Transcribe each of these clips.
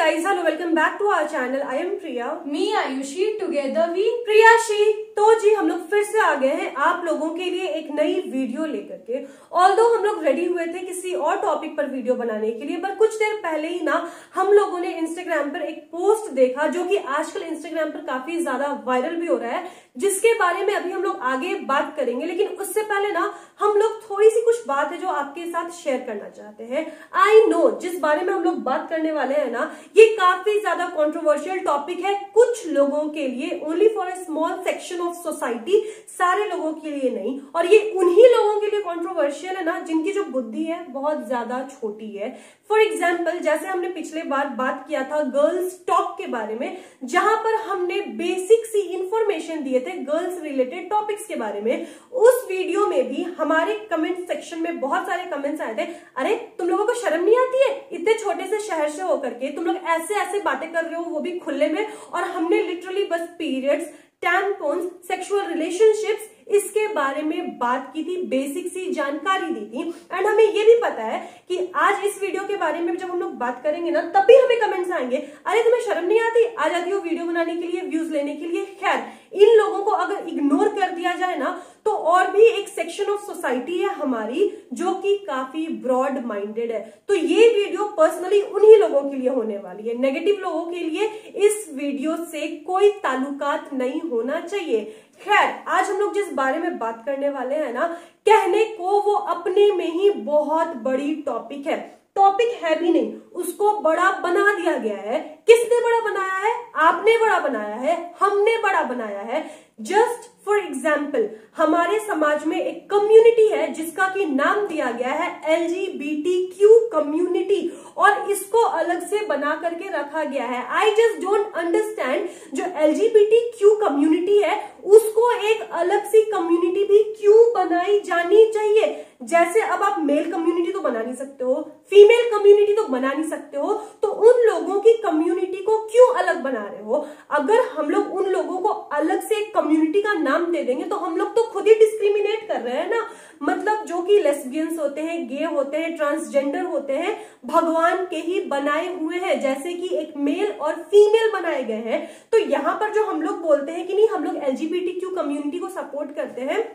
Guys, hello, welcome back to our channel. I am Priya, me Ayushi, together we Priyashi. तो जी हम लोग फिर से आ गए हैं आप लोगों के लिए एक नई वीडियो लेकर के। ऑल्दो हम लोग रेडी हुए थे किसी और टॉपिक पर वीडियो बनाने के लिए, पर कुछ देर पहले ही ना हम लोगों ने इंस्टाग्राम पर एक पोस्ट देखा जो कि आजकल इंस्टाग्राम पर काफी ज्यादा वायरल भी हो रहा है, जिसके बारे में अभी हम लोग आगे बात करेंगे। लेकिन उससे पहले ना हम लोग थोड़ी सी कुछ बात है जो आपके साथ शेयर करना चाहते हैं। आई नो जिस बारे में हम लोग बात करने वाले हैं ना, ये काफी ज्यादा कंट्रोवर्शियल टॉपिक है कुछ लोगों के लिए, only for a small section of society, सारे लोगों के लिए नहीं। और ये उन्हीं लोगों के लिए कंट्रोवर्शियल है ना जिनकी जो बुद्धि है बहुत ज्यादा छोटी है। फॉर एग्जाम्पल, जैसे हमने पिछले बार बात किया था गर्ल्स टॉक के बारे में, जहां पर हमने बेसिक सी इंफॉर्मेशन दिए थे गर्ल्स रिलेटेड टॉपिक्स के बारे में। उस वीडियो में भी हमारे कमेंट सेक्शन में बहुत सारे कमेंट्स आए थे, अरे तुम लोगों को शर्म नहीं आती है, इतने छोटे से शहर से होकर के तुम लोग ऐसे ऐसे बातें कर रहे हो, वो भी खुले में। और हमने लिटरली बस पीरियड्स, टैम्पॉन्स, सेक्सुअल रिलेशनशिप्स, इसके बारे में बात की थी, बेसिक सी जानकारी दी थी। एंड हमें ये भी पता है कि आज इस वीडियो के बारे में जब हम लोग बात करेंगे ना, तब भी हमें कमेंट्स आएंगे, अरे तुम्हें शर्म नहीं आती, आ जाती हो वीडियो बनाने के लिए, व्यूज लेने के लिए। खैर, इन लोगों को अगर इग्नोर कर दिया जाए ना, तो और भी एक सेक्शन ऑफ सोसाइटी है हमारी जो कि काफी ब्रॉड माइंडेड है। तो ये वीडियो पर्सनली उन्हीं लोगों के लिए होने वाली है, नेगेटिव लोगों के लिए इस वीडियो से कोई ताल्लुकात नहीं होना चाहिए। खैर, आज हम लोग जिस बारे में बात करने वाले हैं ना, कहने को वो अपने में ही बहुत बड़ी टॉपिक है, टॉपिक है भी नहीं, उसको बड़ा बना दिया गया है। किसने बड़ा बनाया है? आपने बड़ा बनाया है, हमने बड़ा बनाया है। जस्ट फॉर एग्जाम्पल, हमारे समाज में एक कम्युनिटी है जिसका कि नाम दिया गया है LGBTQ कम्युनिटी, और इसको अलग से बना करके रखा गया है। आई जस्ट डोंट अंडरस्टैंड, जो LGBTQ कम्युनिटी है उसको एक अलग सी कम्युनिटी भी क्यों बनाई जानी चाहिए? जैसे अब आप मेल कम्युनिटी तो बना नहीं सकते हो, फीमेल कम्युनिटी तो बना नहीं सकते हो, तो उन लोगों की कम्युनिटी को क्यों अलग बना रहे हो? अगर हम लोग उन लोगों को अलग से कम्युनिटी का नाम दे देंगे तो हम लोग तो खुद ही डिस्क्रिमिनेट कर रहे हैं ना। मतलब जो कि लेस्बियंस होते हैं, गे होते हैं, ट्रांसजेंडर होते हैं, भगवान के ही बनाए हुए हैं, जैसे कि एक मेल और फीमेल बनाए गए हैं। तो यहाँ पर जो हम लोग बोलते हैं कि नहीं हम लोग LGBTQ कम्युनिटी को सपोर्ट करते हैं,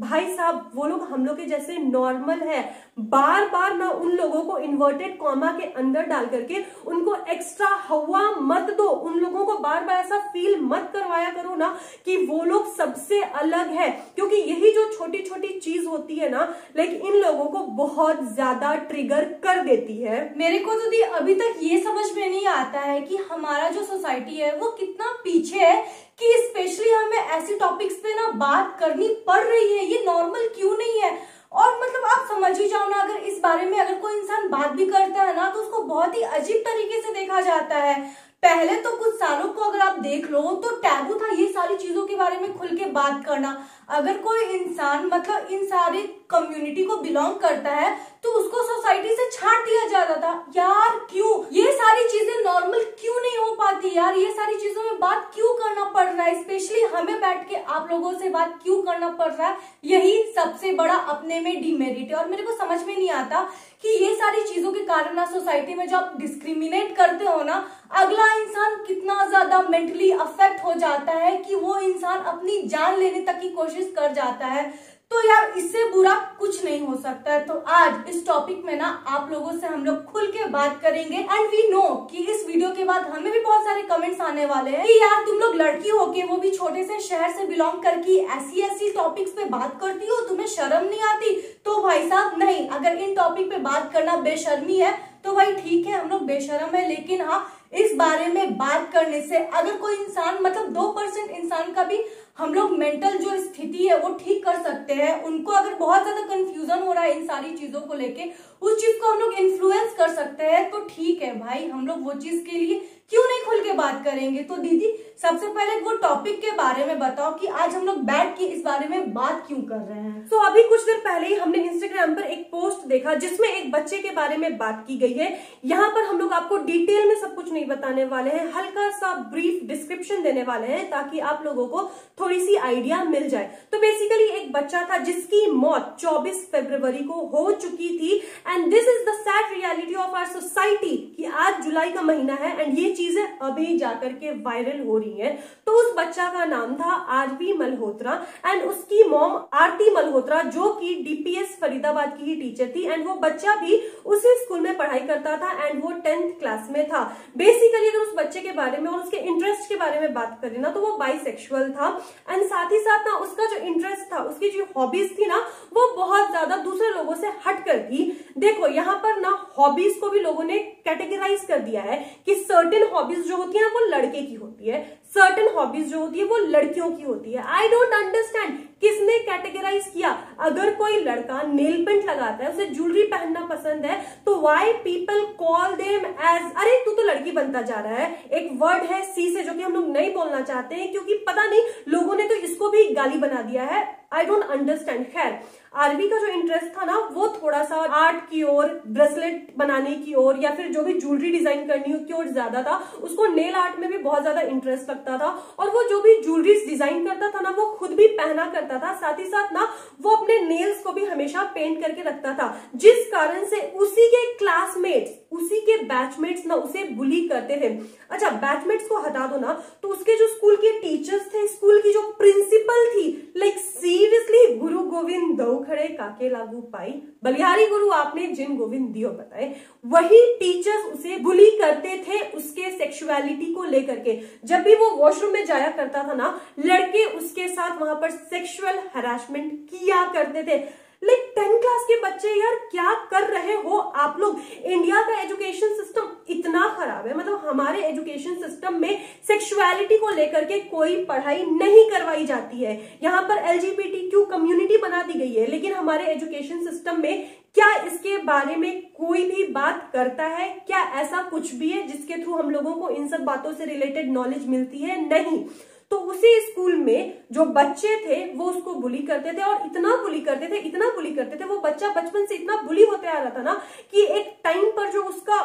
भाई साहब वो लोग हम लोग के जैसे नॉर्मल है। बार बार ना उन लोगों को इन्वर्टेड कॉमा के अंदर डाल करके उनको एक्स्ट्रा हवा मत दो, उन लोगों को बार बार ऐसा फील मत करवाया करो ना कि वो लोग सबसे अलग है, क्योंकि यही जो छोटी छोटी चीज होती है ना, लाइक इन लोगों को बहुत ज्यादा ट्रिगर कर देती है। मेरे को तो दी अभी तक ये समझ में नहीं आता है कि हमारा जो सोसाइटी है वो कितना पीछे है कि स्पेशली हमें ऐसे टॉपिक्स पे ना बात करनी पड़ रही है। ये नॉर्मल क्यों नहीं है? और मतलब आप समझ ही जाओ ना, अगर इस बारे में अगर कोई इंसान बात भी करता है ना तो उसको बहुत ही अजीब तरीके से देखा जाता है। पहले तो कुछ सालों को अगर आप देख लो तो टैबू था ये सारी चीजों के बारे में खुल के बात करना। अगर कोई इंसान मतलब इन सारी कम्युनिटी को बिलोंग करता है तो उसको सोसाइटी से छांट दिया जाता था। यार क्यों ये सारी चीजें नॉर्मल क्यों नहीं हो पाती? यार ये सारी चीजों में बात क्यों करना पड़ रहा है? स्पेशली हमें बैठ के आप लोगों से बात क्यों करना पड़ रहा है? यही सबसे बड़ा अपने में डिमेरिट है। और मेरे को समझ में नहीं आता कि ये सारी चीजों के कारण ना सोसाइटी में जो आप डिस्क्रिमिनेट करते हो ना, अगला इंसान कितना ज्यादा मेंटली अफेक्ट हो जाता है कि वो इंसान अपनी जान लेने तक की कोशिश कर जाता है। तो यार इससे बुरा कुछ नहीं हो सकता है। तो आज इस टॉपिक में ना आप लोगों से हम लोग खुल के बात करेंगे। एंड वी नो कि इस वीडियो के बाद हमें भी बहुत सारे कमेंट्स आने वाले हैं कि यार तुम लोग लड़की होके, वो भी छोटे से शहर से बिलोंग करके, ऐसी ऐसी टॉपिक्स पे बात करती हो, तुम्हें शर्म नहीं आती? तो भाई साहब नहीं, अगर इन टॉपिक पे बात करना बेशर्मी है तो भाई ठीक है, हम लोग बेशर्म है, लेकिन हाँ इस बारे में बात करने से अगर कोई इंसान मतलब 2% इंसान का भी हम लोग मेंटल जो स्थिति है वो ठीक कर सकते हैं। उनको अगर बहुत ज्यादा कंफ्यूजन हो रहा है इन सारी चीजों को लेके, उस चीज को हम लोग इन्फ्लुएंस कर सकते हैं। तो ठीक है भाई, हम लोग वो चीज के लिए क्यों नहीं खुल के बात करेंगे? तो दीदी सबसे पहले वो टॉपिक के बारे में बताओ कि आज हम लोग बैठ के इस बारे में बात क्यों कर रहे हैं। तो अभी कुछ देर पहले ही हमने इंस्टाग्राम पर एक पोस्ट देखा जिसमें एक बच्चे के बारे में बात की गई है। यहाँ पर हम लोग आपको डिटेल में सब कुछ नहीं बताने वाले हैं, हल्का सा ब्रीफ डिस्क्रिप्शन देने वाले हैं ताकि आप लोगों को थोड़ी सी आइडिया मिल जाए। तो बेसिकली एक बच्चा था जिसकी मौत 24 फरवरी को हो चुकी थी and this is the sad reality of our society कि आज जुलाई का महीना है एंड ये चीजें अभी जाकर के वायरल हो रही हैं। तो उस बच्चा का नाम था आरवी मल्होत्रा एंड उसकी मॉम आरती मल्होत्रा जो कि डीपीएस फरीदाबाद की ही टीचर थी एंड वो बच्चा भी उसी स्कूल में पढ़ाई करता था एंड वो 10th क्लास में था। बेसिकली अगर उस बच्चे के बारे में और उसके इंटरेस्ट के बारे में बात करें ना तो वो बाइसेक्सुअल था एंड साथ ही साथ ना उसका जो इंटरेस्ट था, उसकी जो हॉबीज थी ना, वो बहुत ज्यादा दूसरे लोगों से हटकर थी। देखो यहाँ पर ना हॉबीज को भी लोगों ने कैटेगराइज कर दिया है कि सर्टेन हॉबीज जो होती है वो लड़के की होती है, सर्टेन हॉबीज जो होती है वो लड़कियों की होती है। आई डोंट अंडरस्टैंड किसने कैटेगराइज किया। अगर कोई लड़का नेल पेंट लगाता है, उसे ज्वेलरी पहनना पसंद है, तो why people call them as अरे तू तो लड़की बनता जा रहा है। एक वर्ड है सी से जो कि हम लोग नहीं बोलना चाहते हैं क्योंकि पता नहीं लोगों ने तो इसको भी गाली बना दिया है। I don't understand. खैर आरवी का जो इंटरेस्ट था ना वो थोड़ा सा आर्ट की ओर, ब्रेसलेट बनाने की ओर या फिर जो भी ज्वेलरी डिजाइन करनी हो की ओर ज्यादा था। उसको नेल आर्ट में भी बहुत ज्यादा इंटरेस्ट लगता था और वो जो भी ज्वेलरी डिजाइन करता था ना वो खुद भी पहना करता था, साथ ही साथ ना वो अपने नेल्स को भी हमेशा पेंट करके रखता था, जिस कारण से उसी के क्लासमेट्स, उसी के बैचमेट्स ना उसे बुली करते थे। अच्छा बैचमेट्स को हटा दो ना तो उसके जो स्कूल के टीचर्स थे, स्कूल की जो प्रिंसिपल थी, लाइक सीरियसली गुरु गोविंद दो खड़े काके लागू पाई, बलिहारी गुरु आपने जिन गोविंद दियो बताए, वही टीचर्स उसे बुली करते थे उसके सेक्सुअलिटी को लेकर के। जब भी वो वॉशरूम में जाया करता था ना लड़के उसके साथ वहां पर सेक्सुअल हरासमेंट किया करते थे। लाइक 10 क्लास के बच्चे, यार क्या कर रहे हो आप लोग। इंडिया का एजुकेशन सिस्टम इतना खराब है, मतलब हमारे एजुकेशन सिस्टम में सेक्सुअलिटी को लेकर के कोई पढ़ाई नहीं करवाई जाती है। यहाँ पर LGBTQ कम्युनिटी बना दी गई है लेकिन हमारे एजुकेशन सिस्टम में क्या इसके बारे में कोई भी बात करता है? क्या ऐसा कुछ भी है जिसके थ्रू हम लोगों को इन सब बातों से रिलेटेड नॉलेज मिलती है? नहीं। तो उसी स्कूल में जो बच्चे थे वो उसको बुली करते थे और इतना बुली करते थे। वो बच्चा बचपन से इतना बुली होते आ रहा था ना कि एक टाइम पर जो उसका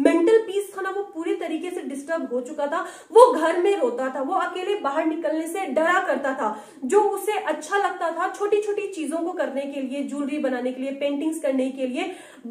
मेंटल पीस था ना वो पूरी तरीके से डिस्टर्ब हो चुका था। वो घर में रोता था, वो अकेले बाहर निकलने से डरा करता था। जो उसे अच्छा लगता था छोटी छोटी चीजों को करने के लिए, ज्वेलरी बनाने के लिए, पेंटिंग्स करने के लिए,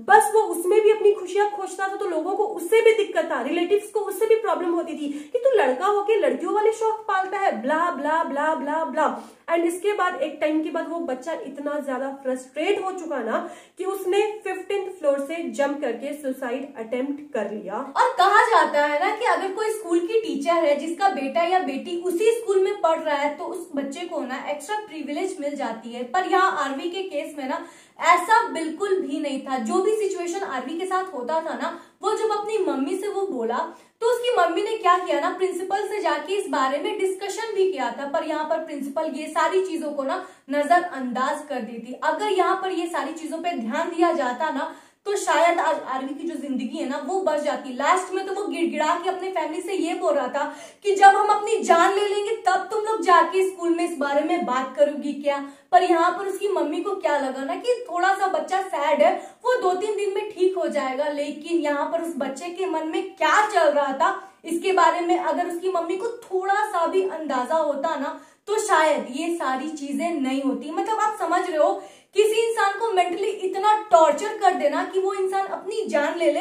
बस वो उसमें भी अपनी खुशियां खोजता था। तो लोगों को उससे भी दिक्कत था, रिलेटिव्स को उससे भी प्रॉब्लम होती थी कि तू लड़का होके लड़कियों वाले शौक पालता है, blah blah blah blah blah. And इसके बाद एक टाइम के बाद वो बच्चा इतना ज्यादा फ्रस्ट्रेट हो चुका ना कि उसने 15th फ्लोर से जंप करके सुसाइड अटेम्प्ट कर लिया। और कहा जाता है ना कि अगर कोई स्कूल की टीचर है जिसका बेटा या बेटी उसी स्कूल में पढ़ रहा है तो उस बच्चे को ना एक्स्ट्रा प्रिविलेज मिल जाती है, पर यहाँ आरवी के केस में ना ऐसा बिल्कुल भी नहीं था। जो भी सिचुएशन आरवी के साथ होता था ना वो जब अपनी मम्मी से वो बोला तो उसकी मम्मी ने क्या किया ना, प्रिंसिपल से जाके इस बारे में डिस्कशन भी किया था, पर यहाँ पर प्रिंसिपल ये सारी चीजों को ना नजरअंदाज कर दी थी। अगर यहाँ पर ये सारी चीजों पे ध्यान दिया जाता ना तो शायद आज आरवी की जो जिंदगी है ना वो बच जाती। लास्ट में तो वो गिड़गिड़ा के अपने फैमिली से ये बोल रहा था कि जब हम अपनी जान ले लेंगे तब तुम लोग जाके स्कूल में इस बारे में बात करोगी क्या। पर यहाँ पर उसकी मम्मी को क्या लगा ना कि थोड़ा सा बच्चा सैड है, वो 2-3 दिन में ठीक हो जाएगा, लेकिन यहाँ पर उस बच्चे के मन में क्या चल रहा था इसके बारे में अगर उसकी मम्मी को थोड़ा सा भी अंदाजा होता ना तो शायद ये सारी चीजें नहीं होती। मतलब आप समझ रहे हो, किसी इंसान को मेंटली इतना टॉर्चर कर देना कि वो इंसान अपनी जान ले ले,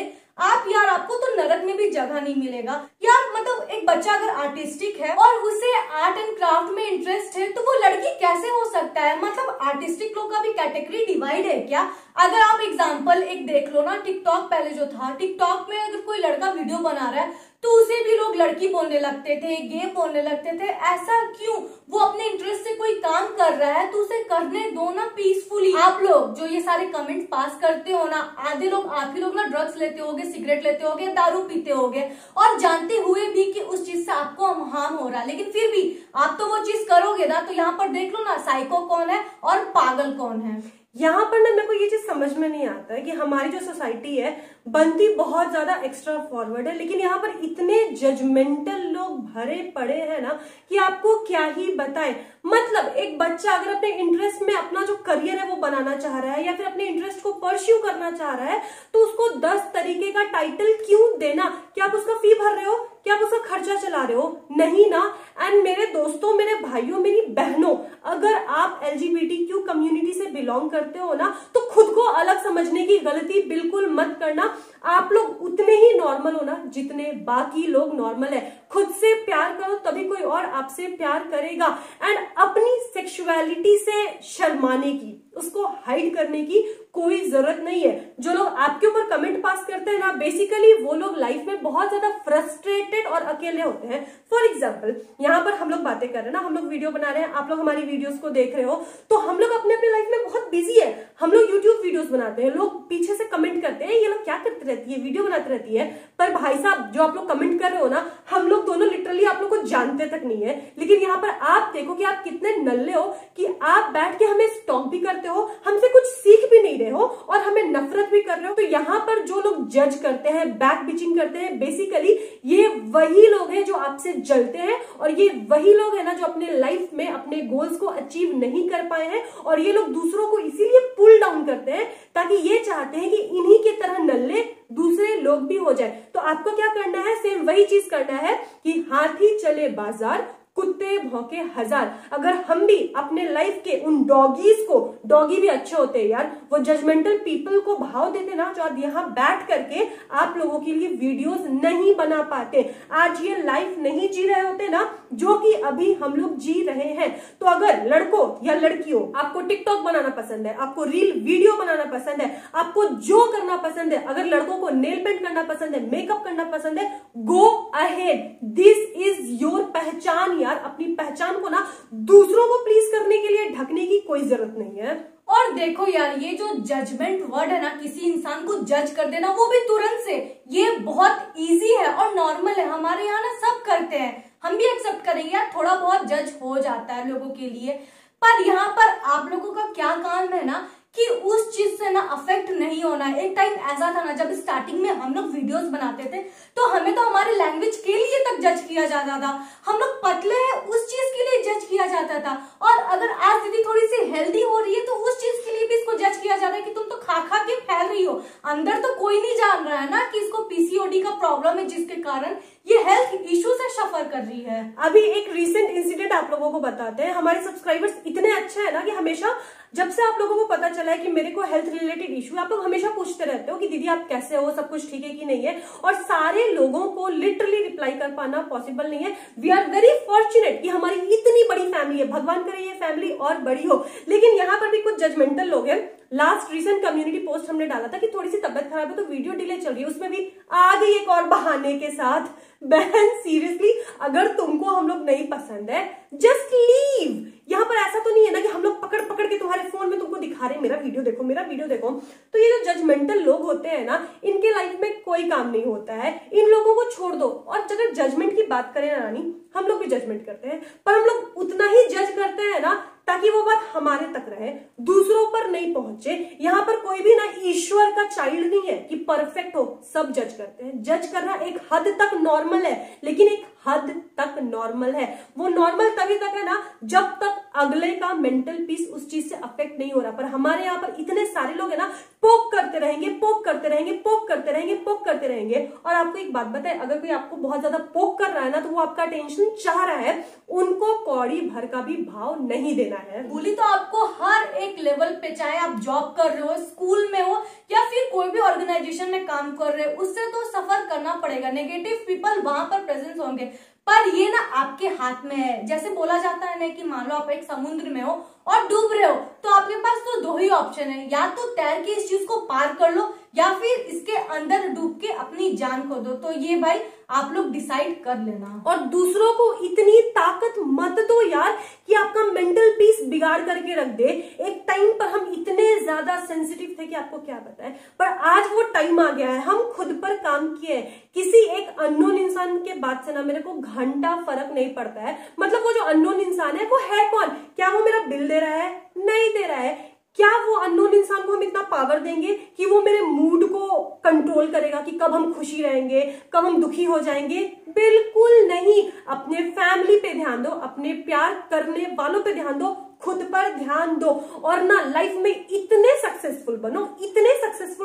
आप यार आपको तो नरक में भी जगह नहीं मिलेगा यार। मतलब एक बच्चा अगर आर्टिस्टिक है और उसे आर्ट एंड क्राफ्ट में इंटरेस्ट है तो वो लड़की कैसे हो सकता है? मतलब आर्टिस्टिक लोग का भी कैटेगरी डिवाइड है क्या? अगर आप एग्जांपल एक देख लो ना, टिकटॉक पहले जो था, टिकटॉक में अगर कोई लड़का वीडियो बना रहा है तो उसे भी लोग लड़की बोलने लगते थे, गे बोलने लगते थे। ऐसा क्यों? वो अपने इंटरेस्ट से कोई काम कर रहा है तो उसे करने दो ना पीसफुली। आप लोग जो ये सारे कमेंट पास करते हो ना, आधे लोग आप ही लोग ना ड्रग्स लेते होगे, सिगरेट लेते होगे, दारू पीते होगे और जानते हुए भी कि उस चीज से आपको हार्म हो रहा है लेकिन फिर भी आप तो वो चीज करोगे ना। तो यहाँ पर देख लो ना साइको कौन है और पागल कौन है। यहाँ पर ना मेरे को ये चीज समझ में नहीं आता है कि हमारी जो सोसाइटी है बनती बहुत ज्यादा एक्स्ट्रा फॉरवर्ड है लेकिन यहाँ पर इतने जजमेंटल लोग भरे पड़े हैं ना कि आपको क्या ही बताएं। मतलब एक बच्चा अगर अपने इंटरेस्ट में अपना जो करियर है वो बनाना चाह रहा है या फिर अपने इंटरेस्ट को परस्यू करना चाह रहा है तो उसको 10 तरीके का टाइटल क्यों देना? क्या आप उसका फी भर रहे हो? क्या आप उसका खर्चा चला रहे हो? नहीं ना। एंड एंड मेरे दोस्तों, मेरे भाइयों, मेरी बहनों, अगर आप LGBTQ कम्युनिटी से बिलोंग करते हो ना तो खुद को अलग समझने की गलती बिल्कुल मत करना। आप लोग उतने ही नॉर्मल हो ना जितने बाकी लोग नॉर्मल है। खुद से प्यार करो तभी कोई और आपसे प्यार करेगा। एंड अपनी सेक्सुअलिटी से शर्माने की, उसको हाइड करने की कोई जरूरत नहीं है। जो लोग आपके ऊपर कमेंट पास करते हैं ना, बेसिकली वो लोग लाइफ में बहुत ज्यादा फ्रस्ट्रेटेड और अकेले होते हैं। फॉर एग्जाम्पल, यहाँ पर हम लोग बातें कर रहे हैं ना, हम लोग वीडियो बना रहे हैं, आप लोग हमारी वीडियोस को देख रहे हो, तो हम लोग अपने अपने लाइफ में बहुत बिजी है। हम लोग यूट्यूब वीडियोस बनाते हैं, लोग पीछे से कमेंट करते हैं ये लोग क्या करते रहती है, वीडियो बनाते रहती है। पर भाई साहब, जो आप लोग कमेंट कर रहे हो ना, हम लोग दोनों लिटरली आप लोग को जानते तक नहीं है। लेकिन यहाँ पर आप देखो कि आप कितने नल्ले हो कि आप बैठ के हमें स्टॉक भी करते हो, हमसे कुछ सीख भी नहीं रहे हो और हमें नफरत भी कर रहे हो। तो यहाँ पर जो लोग जज करते हैं, बैक बिचिंग करते हैं, बेसिकली ये वही लोग हैं जो आपसे जलते हैं और ये वही लोग हैं ना जो अपने लाइफ में अपने गोल्स को अचीव नहीं कर पाए हैं। और ये लोग दूसरों को इसीलिए पुल डाउन करते हैं ताकि ये चाहते हैं कि इन्हीं की तरह नल्ले दूसरे लोग भी हो जाए। तो आपको क्या करना है, सेम वही चीज करना है कि हाथी चले बाजार, कुत्ते भौंके हजार। अगर हम भी अपने लाइफ के उन डॉगीज को, डॉगी भी अच्छे होते हैं यार, वो जजमेंटल पीपल को भाव देते ना, जो आप यहाँ बैठ करके आप लोगों के लिए वीडियोस नहीं बना पाते, आज ये लाइफ नहीं जी रहे होते ना जो कि अभी हम लोग जी रहे हैं। तो अगर लड़कों या लड़कियों, आपको टिकटॉक बनाना पसंद है, आपको रील वीडियो बनाना पसंद है, आपको जो करना पसंद है, अगर लड़कों को नेल पेंट करना पसंद है, मेकअप करना पसंद है, go ahead, this is your पहचान। यार अपनी पहचान को ना दूसरों को प्लीज करने के लिए ढकने की कोई जरूरत नहीं है। और देखो यार, ये जो जजमेंट वर्ड है ना, किसी इंसान को जज कर देना वो भी तुरंत से, ये बहुत इजी है और नॉर्मल है। हमारे यहाँ ना सब करते हैं, हम भी एक्सेप्ट करेंगे यार, थोड़ा बहुत जज हो जाता है लोगों के लिए। पर यहाँ पर आप लोगों का क्या काम है ना कि उस चीज से ना अफेक्ट नहीं होना। एक टाइम ऐसा था ना जब स्टार्टिंग में हम लोग वीडियोस बनाते थे तो हमें तो हमारे लैंग्वेज के लिए तक जज किया जाता था, हम लोग पतले हैं उस चीज के लिए जज किया जाता था। और अगर आज दीदी थोड़ी सी हेल्दी हो रही है तो उस चीज के लिए भी इसको जज किया जाता है कि तुम तो खा खा के फैल रही हो। अंदर तो कोई नहीं जान रहा है ना कि इसको पीसीओडी का प्रॉब्लम है जिसके कारण ये हेल्थ इश्यू से सफर कर रही है। अभी एक रिसेंट इंसिडेंट आप लोगों को बताते हैं। हमारे सब्सक्राइबर्स इतने अच्छे हैं ना कि हमेशा जब से आप लोगों को पता चला है कि मेरे को हेल्थ रिलेटेड इश्यू, आप लोग हमेशा पूछते रहते हो कि दीदी आप कैसे हो, सब कुछ ठीक है कि नहीं है। और सारे लोगों को लिटरली रिप्लाई कर पाना पॉसिबल नहीं है। वी आर वेरी फॉर्चुनेट कि हमारी इतनी बड़ी फैमिली है, भगवान करे ये फैमिली और बड़ी हो। लेकिन यहाँ पर भी कुछ जजमेंटल लोग हैं। लास्ट रिसेंट कम्युनिटी पोस्ट हमने डाला था कि थोड़ी सी तबियत खराब है तो वीडियो डिले चल रही है, उसमें भी आ गई एक और बहाने के साथ। बहन सीरियसली, अगर तुमको हम लोग नहीं पसंद है जस्ट लीव। यहाँ पर ऐसा तो नहीं है ना कि हम लोग पकड़ पकड़ के तुम्हारे फोन में तुमको दिखा रहे हैं मेरा वीडियो देखो, मेरा वीडियो देखो। तो ये जो जजमेंटल लोग होते हैं ना, इनके लाइफ में कोई काम नहीं होता है, इन लोगों को छोड़ दो। और अगर जजमेंट की बात करें ना रानी, हम लोग भी जजमेंट करते हैं पर हम लोग उतना ही जज करते हैं ना ताकि वो बात हमारे तक रहे, दूसरों पर नहीं पहुंचे। यहाँ पर कोई भी ना ईश्वर का चाइल्ड नहीं है कि परफेक्ट हो, सब जज करते हैं। जज करना एक हद तक नॉर्मल है, लेकिन एक हद तक नॉर्मल है। वो नॉर्मल तभी तक है ना जब तक अगले का मेंटल पीस उस चीज से अफेक्ट नहीं हो रहा। पर हमारे यहाँ पर इतने सारे लोग है ना, पोक करते रहेंगे, पोक करते रहेंगे, पोक करते रहेंगे, पोक करते रहेंगे। और आपको एक बात बताए, अगर कोई आपको बहुत ज्यादा पोक कर रहा है ना तो वो आपका अटेंशन चाह रहा है, उनको कौड़ी भर का भी भाव नहीं देना है। बोली तो आपको हर एक लेवल पे, चाहे आप जॉब कर रहे हो, स्कूल में हो या फिर कोई भी ऑर्गेनाइजेशन में काम कर रहे हो, उससे तो सफर करना पड़ेगा। नेगेटिव पीपल वहां पर प्रेजेंस होंगे, पर ये ना आपके हाथ में है। जैसे बोला जाता है ना कि मान लो आप एक समुद्र में हो और डूब रहे हो तो आपके पास तो दो ही ऑप्शन है, या तो तैर के इस चीज को पार कर लो या फिर इसके अंदर डूब के अपनी जान खो दो। तो ये भाई आप लोग डिसाइड कर लेना। और दूसरों को इतनी ताकत मत दो यार कि आपका मेंटल पीस बिगाड़ करके रख दे। एक टाइम पर हम इतने ज्यादा सेंसिटिव थे कि आपको क्या बताएं, पर आज वो टाइम आ गया है, हम खुद पर काम किए। किसी एक अननोन इंसान के बात से ना मेरे को घंटा फर्क नहीं पड़ता है। मतलब वो जो अननोन इंसान है वो है कौन, क्या वो मेरा बिल दे रहा है, नहीं दे रहा है, क्या वो अननोन इंसान को हम इतना पावर देंगे कि वो मेरे मूड को कंट्रोल करेगा कि कब हम खुशी रहेंगे, कब हम दुखी हो जाएंगे, बिल्कुल नहीं। अपने फैमिली पे ध्यान दो, अपने प्यार करने वालों पे ध्यान दो, खुद पर ध्यान दो और ना लाइफ में इतने सक्सेसफुल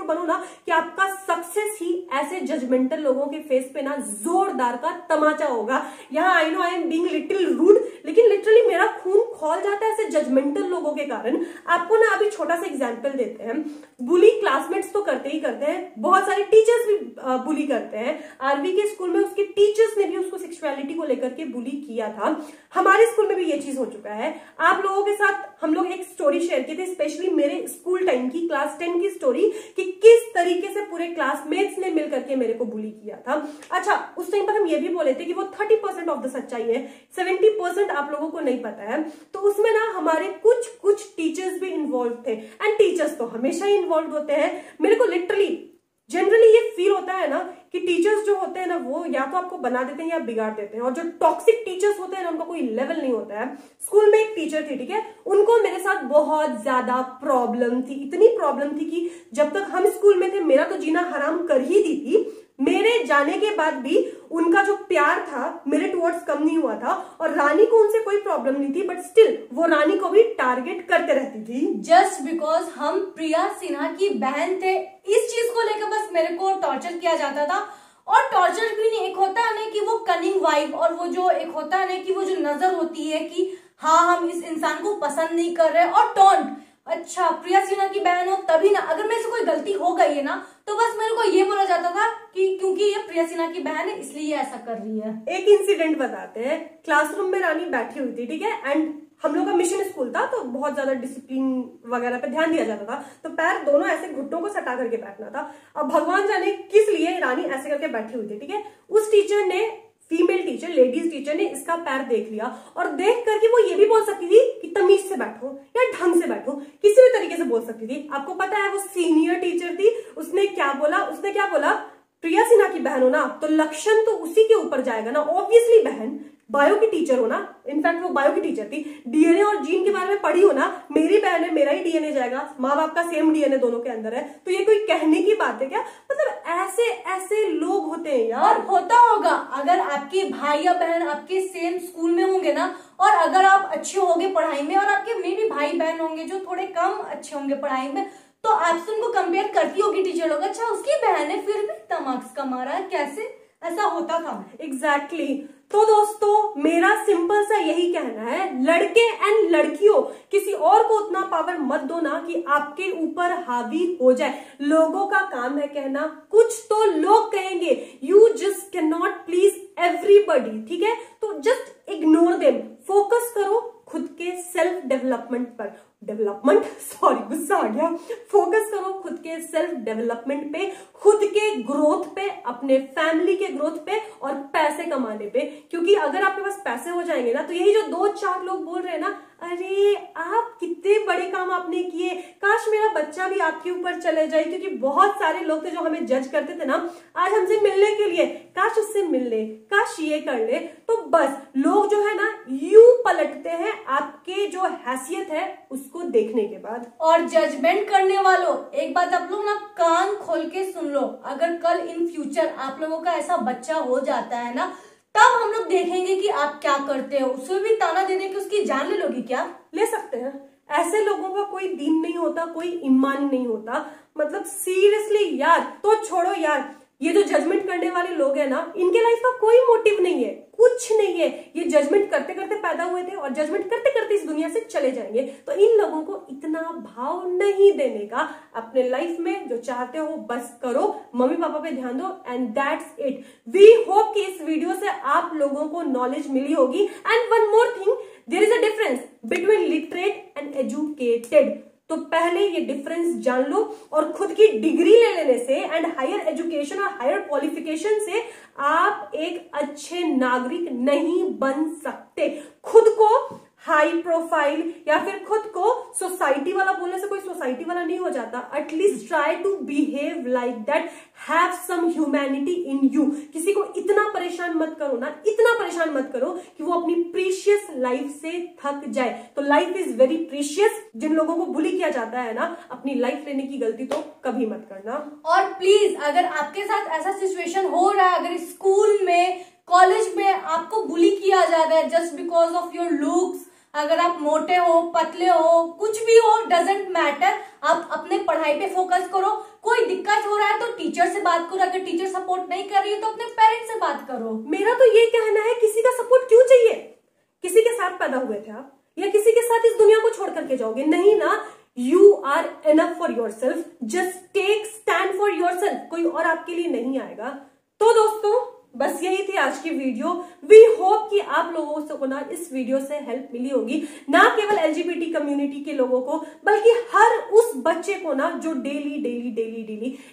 बनो ना कि आपका सक्सेस ही ऐसे जजमेंटल लोगों के फेस पे ना जोरदार का तमाचा होगा। यहाँ I know I am being little rude, लेकिन लिटरली मेरा खून खौल जाता है ऐसे जजमेंटल लोगों के कारण। आपको ना अभी छोटा सा एग्जाम्पल देते हैं। बुली क्लासमेट्स तो करते ही करते हैं, बहुत सारे टीचर्स भी बुली करते हैं। आरवी के स्कूल में उसके टीचर्स ने भी उसको सेक्सुअलिटी को लेकर के बुली किया था। हमारे स्कूल में भी ये चीज हो चुका है। आप लोगों के साथ हम लोग एक स्टोरी शेयर किए थे, स्पेशली मेरे स्कूल टाइम की क्लास 10 की स्टोरी कि किस तरीके से पूरे क्लासमेट्स ने मिल करके मेरे को बुली किया था। अच्छा, उस टाइम पर हम ये भी बोले थे कि वो 30% ऑफ द सच्चाई है, 70% आप लोगों को नहीं पता है। तो उसमें ना हमारे कुछ टीचर्स भी इन्वॉल्व थे, एंड टीचर्स तो हमेशा ही इन्वॉल्व होते हैं। मेरे को लिटरली जनरली ये फील होता है ना कि टीचर्स जो होते हैं ना वो या तो आपको बना देते हैं या बिगाड़ देते हैं, और जो टॉक्सिक टीचर्स होते हैं ना उनका कोई लेवल नहीं होता है। स्कूल में एक टीचर थी, ठीक है, उनको मेरे साथ बहुत ज्यादा प्रॉब्लम थी। इतनी प्रॉब्लम थी कि जब तक हम स्कूल में थे मेरा तो जीना हराम कर ही दी थी। मेरे जाने के बाद भी उनका जो प्यार था मेरे टुवर्ड्स कम नहीं हुआ था, और रानी को उनसे कोई प्रॉब्लम नहीं थी, बट स्टिल वो रानी को भी टारगेट करते रहती थी जस्ट बिकॉज हम प्रिया सिन्हा की बहन थे। इस चीज को लेकर बस मेरे को टॉर्चर किया जाता था। और टॉर्चर भी नहीं, एक होता है ना कि वो कनिंग वाइब, और वो जो एक होता है ना कि वो जो नजर होती है कि हाँ हम इस इंसान को पसंद नहीं कर रहे, और टॉन्ट, अच्छा प्रिया सिन्हा की बहन हो तभी ना, अगर मेरे से कोई गलती हो गई है ना तो बस मेरे को ये बोला जाता था कि क्योंकि ये प्रिया सिन्हा की बहन है इसलिए ये ऐसा कर रही है। एक इंसिडेंट बताते हैं। क्लासरूम में रानी बैठी हुई थी, ठीक है, एंड हम लोग का मिशन स्कूल था तो बहुत ज्यादा डिसिप्लिन वगैरह पे ध्यान दिया जाता था, तो पैर दोनों ऐसे घुटनों को सटा करके बैठना था। अब भगवान जाने किस लिए रानी ऐसे करके बैठी हुई थी, ठीक है। उस टीचर ने, फीमेल टीचर, लेडीज टीचर ने इसका पैर देख लिया, और देख करके वो ये भी बोल सकती थी कि तमीज से बैठो या ढंग से बैठो, किसी भी तरीके से बोल सकती थी। आपको पता है वो सीनियर टीचर थी, उसने क्या बोला, प्रिया सिन्हा की बहन हो ना तो लक्षण तो उसी के ऊपर जाएगा ना, ऑब्वियसली बहन, बायो की टीचर हो ना, इनफैक्ट वो बायो की टीचर थी, डीएनए और जीन के बारे में पढ़ी हो ना, मेरी बहन है मेरा ही डीएनए जाएगा, माँ बाप का सेम डीएनए दोनों के अंदर है, तो ये कोई कहने की बात है क्या? मतलब ऐसे लोग होते हैं यार। और होता होगा अगर आपके भाई या बहन आपके सेम स्कूल में होंगे ना, और अगर आप अच्छे होंगे पढ़ाई में, और आपके मे भी भाई बहन होंगे जो थोड़े कम अच्छे होंगे पढ़ाई में, तो आपसे उनको कंपेयर करती होगी टीचर लोग, अच्छा उसकी बहन है फिर भी इतना मार्क्स कमा रहा है, कैसे? ऐसा होता था। एग्जैक्टली। तो दोस्तों मेरा सिंपल सा यही कहना है, लड़के एंड लड़कियों किसी और को उतना पावर मत दो ना कि आपके ऊपर हावी हो जाए। लोगों का काम है कहना, कुछ तो लोग कहेंगे, you just can not please everybody, ठीक है, तो जस्ट इग्नोर देम, फोकस करो खुद के सेल्फ डेवलपमेंट पर, फोकस करो खुद के सेल्फ डेवलपमेंट पे, खुद के ग्रोथ पे, अपने फैमिली के ग्रोथ पे, और पैसे कमाने पे। क्योंकि अगर आपके पास पैसे हो जाएंगे ना तो यही जो 2-4 लोग बोल रहे हैं ना, अरे आप कितने बड़े काम आपने किए, काश मेरा बच्चा भी आपके ऊपर चले जाए, क्योंकि बहुत सारे लोग थे जो हमें जज करते थे ना, आज हमसे मिलने के लिए, काश उससे मिल ले, काश ये कर ले, तो बस लोग जो है ना यू पलटते हैं आपके जो हैसियत है उसको देखने के बाद। और जजमेंट करने वालों, एक बात आप लोग ना कान खोल के सुन लो, अगर कल इन फ्यूचर आप लोगों का ऐसा बच्चा हो जाता है ना, तब हम लोग देखेंगे कि आप क्या करते हो। उसमें भी ताना देने की उसकी जान ले लोगी क्या? ले सकते हैं। ऐसे लोगों का कोई दीन नहीं होता, कोई ईमान नहीं होता, मतलब सीरियसली यार। तो छोड़ो यार, ये जो जजमेंट करने वाले लोग हैं ना, इनके लाइफ का कोई मोटिव नहीं है, कुछ नहीं है। ये जजमेंट करते करते पैदा हुए थे और जजमेंट करते करते इस दुनिया से चले जाएंगे, तो इन लोगों को इतना भाव नहीं देने का। अपने लाइफ में जो चाहते हो बस करो, मम्मी पापा पे ध्यान दो, and that's it. We hope कि इस वीडियो से आप लोगों को नॉलेज मिली होगी। And one more thing, there is a difference between literate and educated, तो पहले ये डिफरेंस जान लो, और खुद की डिग्री ले लेने से एंड हायर एजुकेशन और हायर क्वालिफिकेशन से आप एक अच्छे नागरिक नहीं बन सकते। खुद को हाई प्रोफाइल या फिर खुद को सोसाइटी वाला बोलने से कोई सोसाइटी वाला नहीं हो जाता। At least try to behave like that, have some humanity in you. किसी को इतना परेशान मत करो कि वो अपनी प्रीशियस लाइफ से थक जाए। तो लाइफ इज वेरी प्रीशियस। जिन लोगों को बुली किया जाता है ना, अपनी लाइफ लेने की गलती तो कभी मत करना। और प्लीज अगर आपके साथ ऐसा सिचुएशन हो रहा है, अगर स्कूल में, कॉलेज में आपको बुली किया जा रहा है just because of your looks, अगर आप मोटे हो, पतले हो, कुछ भी हो, डजेंट मैटर, आप अपने पढ़ाई पे फोकस करो। कोई दिक्कत हो रहा है तो टीचर से बात करो, अगर टीचर सपोर्ट नहीं कर रही है तो अपने पेरेंट्स से बात करो। मेरा तो ये कहना है किसी का सपोर्ट क्यों चाहिए? किसी के साथ पैदा हुए थे आप या किसी के साथ इस दुनिया को छोड़ करके जाओगे? नहीं ना, you are enough for yourself, just take stand for yourself, कोई और आपके लिए नहीं आएगा। तो दोस्तों बस यही थी आज की वीडियो। वी होप कि आप लोगों से ना इस वीडियो से हेल्प मिली होगी, ना केवल एलजीबीटी कम्युनिटी के लोगों को बल्कि हर उस बच्चे को ना जो डेली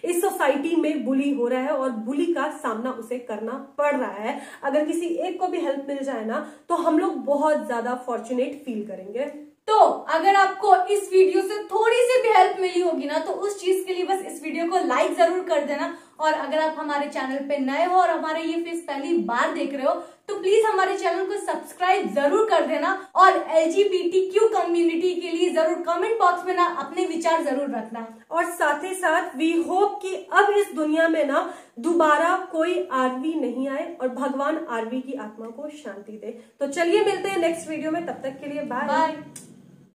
इस सोसाइटी में बुली हो रहा है और बुली का सामना उसे करना पड़ रहा है। अगर किसी एक को भी हेल्प मिल जाए ना तो हम लोग बहुत ज्यादा फॉर्चुनेट फील करेंगे। तो अगर आपको इस वीडियो से थोड़ी सी भी हेल्प मिली होगी ना तो उस चीज के लिए बस इस वीडियो को लाइक जरूर कर देना। और अगर आप हमारे चैनल पे नए हो और हमारे ये फेस पहली बार देख रहे हो तो प्लीज हमारे चैनल को सब्सक्राइब जरूर कर देना। और LGBTQ कम्युनिटी के लिए जरूर कमेंट बॉक्स में ना अपने विचार जरूर रखना। और साथ ही साथ वी होप कि अब इस दुनिया में ना दोबारा कोई आरवी नहीं आए और भगवान आरवी की आत्मा को शांति दे। तो चलिए मिलते हैं नेक्स्ट वीडियो में, तब तक के लिए बाय।